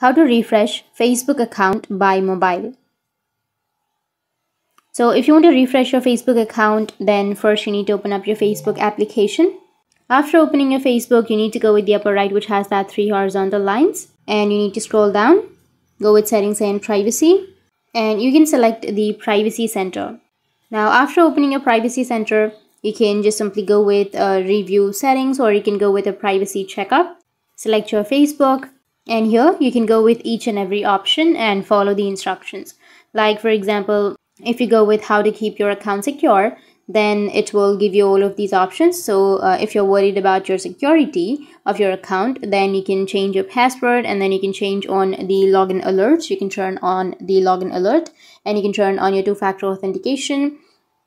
How to refresh Facebook account by mobile. So if you want to refresh your Facebook account, then first you need to open up your Facebook application. After opening your Facebook, you need to go with the upper right, which has that 3 horizontal lines, and you need to scroll down, go with settings and privacy, and you can select the privacy center. Now after opening your privacy center, you can just simply go with review settings, or you can go with a privacy checkup. Select your Facebook, and here you can go with each and every option and follow the instructions. Like for example, if you go with how to keep your account secure, then it will give you all of these options. So if you're worried about your security of your account, then you can change your password, and then you can change on the login alerts. You can turn on the login alert, and you can turn on your two-factor authentication,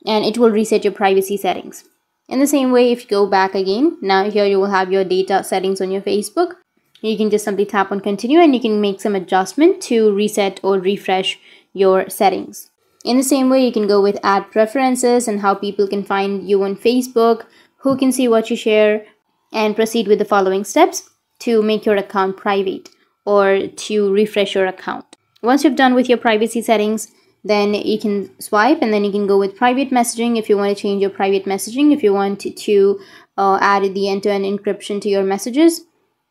and it will reset your privacy settings. In the same way, if you go back again, now here you will have your data settings on your Facebook. You can just simply tap on continue, and you can make some adjustment to reset or refresh your settings. In the same way, you can go with add preferences and how people can find you on Facebook, who can see what you share, and proceed with the following steps to make your account private or to refresh your account. Once you've done with your privacy settings, then you can swipe, and then you can go with private messaging if you want to change your private messaging, if you want to add the end-to-end encryption to your messages.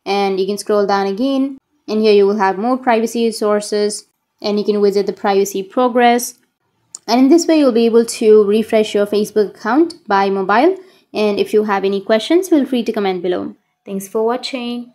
And you can scroll down again, and here you will have more privacy sources, and you can visit the privacy progress. And in this way, you'll be able to refresh your Facebook account by mobile. And if you have any questions, feel free to comment below. Thanks for watching.